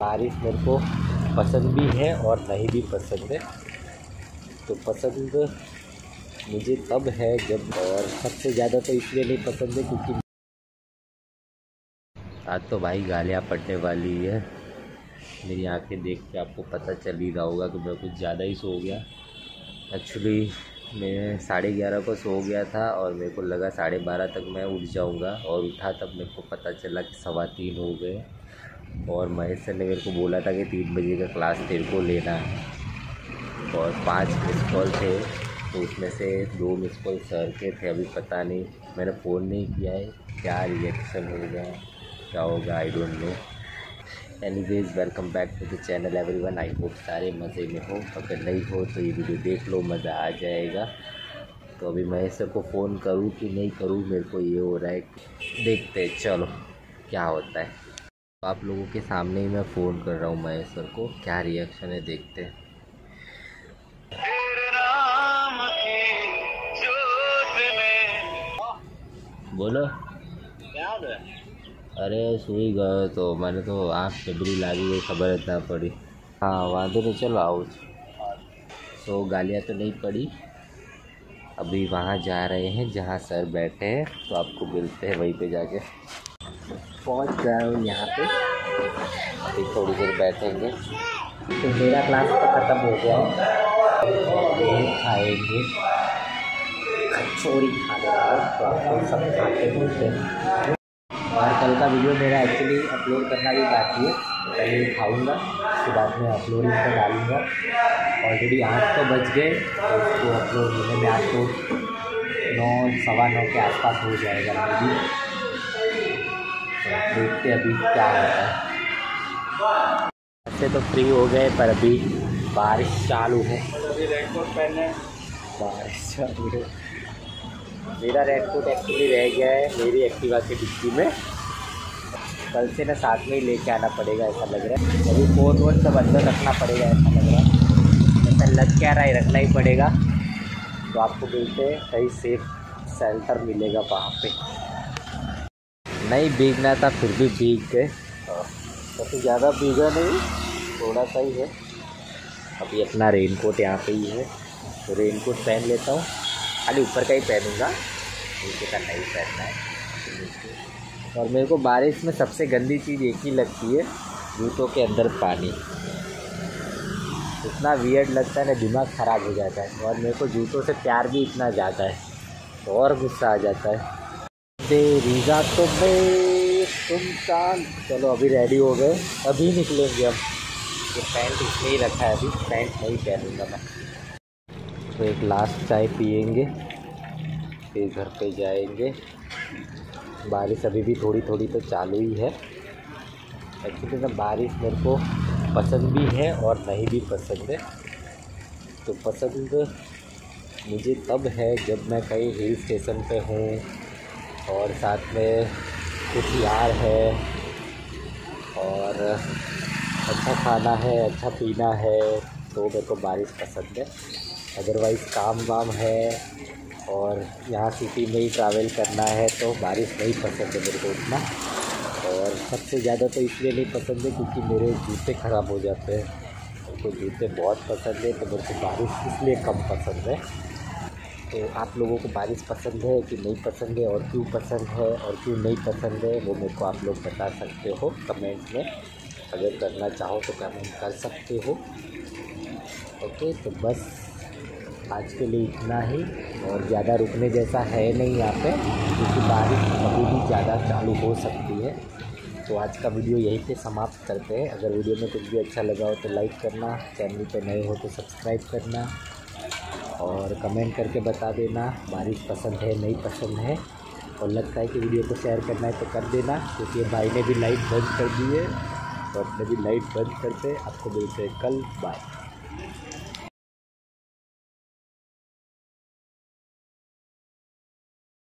बारिश मेरे को पसंद भी है और नहीं भी पसंद है। तो पसंद मुझे तब है जब, और सबसे ज़्यादा तो इसलिए नहीं पसंद है क्योंकि आज तो भाई गालियाँ पड़ने वाली है। मेरी आंखें देख के आपको पता चल ही रहा होगा कि मैं कुछ ज़्यादा ही सो गया। एक्चुअली मैं 11:30 को सो गया था और मेरे को लगा 12:30 तक मैं उठ जाऊंगा, और उठा तब मेरे को पता चला कि 3:15 हो गए। और महेश सर ने मेरे को बोला था कि 3 बजे का क्लास तेरे को लेना है, और 5 मिस कॉल थे, तो उसमें से 2 मिस कॉल सर के थे। अभी पता नहीं, मैंने फ़ोन नहीं किया है, क्या रिएक्शन होगा क्या होगा, I don't know. Anyways welcome back to the channel everyone, I hope सारे मज़े में हो। अगर नहीं हो तो ये वीडियो देख लो, मज़ा आ जाएगा। तो अभी महेश सर को फ़ोन करूं कि नहीं करूं, मेरे को ये हो रहा है, देखते हैं चलो क्या होता है। तो आप लोगों के सामने ही मैं फ़ोन कर रहा हूं महेश सर को, क्या रिएक्शन है देखते हैं। बोलो, अरे सोई गए तो मैंने तो आँख चबरी लागी गई, खबर इतना पड़ी। हाँ वादे तो चलो आओ। सो गालियाँ तो नहीं पड़ी। अभी वहाँ जा रहे हैं जहाँ सर बैठे हैं, तो आपको मिलते हैं वहीं पे जाके। पहुँच गया हूँ यहाँ पे, अभी थोड़ी देर बैठेंगे। तो मेरा क्लास तो ख़त्म हो गया है, खाएंगे कचौड़ी खा रहे हैं। और कल का वीडियो मेरा एक्चुअली अपलोड करना भी बाकी है, कल ये खाऊँगा, उसके बाद में अपलोडिंग पर डालूँगा। ऑलरेडी 8 तो बज गए, तो उसको अपलोड होने में 8 तो 9, सवा 9 के आसपास हो जाएगा। अभी देखते अभी क्या होता है। अच्छे तो फ्री हो गए, पर अभी बारिश चालू है। बारिश चालू है, मेरा रेनकोट एक्चुअली रह गया है मेरी एक्टिवा के डिक्की में, कल से ना साथ में ही लेके आना पड़ेगा ऐसा लग रहा है। अभी फोन वोन सब अंदर रखना पड़ेगा ऐसा लग रहा है, ऐसा लग क्या रहा है, रखना ही पड़ेगा। तो आपको मिलते कहीं सेफ सेंटर मिलेगा वहाँ पे। नहीं भीगना था फिर भी भीग गए, तो ज़्यादा भीगा नहीं, थोड़ा सा ही है। अभी अपना रेनकोट यहाँ पर ही है, तो रेनकोट पहन लेता हूँ, खाली ऊपर का ही पहनूँगा, नीचे का नहीं पहनना है। और मेरे को बारिश में सबसे गंदी चीज़ एक ही लगती है, जूतों के अंदर पानी। इतना वियर्ड लगता है ना, दिमाग ख़राब हो जाता है। और मेरे को जूतों से प्यार भी इतना जाता है, तो और गुस्सा आ जाता है। तेरी रातों में तुम चांद। चलो अभी रेडी हो गए, अभी निकलेंगे हम। ये पैंट इसलिए रखा है, अभी पैंट नहीं पहनूँगा मैं। तो एक लास्ट चाय पियेंगे, फिर घर पे जाएंगे। बारिश अभी भी थोड़ी थोड़ी तो चालू ही है। एक्चुअली ना बारिश मेरे को पसंद भी है और नहीं भी पसंद है। तो पसंद मुझे तब है जब मैं कहीं हिल स्टेशन पे हूँ और साथ में कुछ यार है और अच्छा खाना है, अच्छा पीना है, तो मेरे को बारिश पसंद है। अदरवाइज़ काम वाम है और यहाँ सिटी में ही ट्रैवल करना है, तो बारिश नहीं पसंद है मेरे को उतना। और सबसे ज़्यादा तो इसलिए नहीं पसंद है क्योंकि मेरे जूते ख़राब हो जाते हैं, मेरे को जूते बहुत पसंद है, तो मेरे को बारिश इसलिए कम पसंद है। तो आप लोगों को बारिश पसंद है कि नहीं पसंद है, और क्यों पसंद है और क्यों नहीं पसंद है, वो मेरे को आप लोग बता सकते हो कमेंट में। अगर करना चाहो तो कमेंट कर सकते हो। ओके, तो बस आज के लिए इतना ही, और ज़्यादा रुकने जैसा है नहीं यहाँ पे, क्योंकि बारिश अभी भी ज़्यादा चालू हो सकती है। तो आज का वीडियो यहीं पे समाप्त करते हैं। अगर वीडियो में कुछ भी अच्छा लगा हो तो लाइक करना, चैनल पे नए हो तो सब्सक्राइब करना, और कमेंट करके बता देना बारिश पसंद है नहीं पसंद है। और लगता है कि वीडियो को शेयर करना है तो कर देना, क्योंकि भाई ने भी लाइट बंद कर दी है, तो अपने भी लाइट बंद करते। आपको मिलते हैं कल, बाय।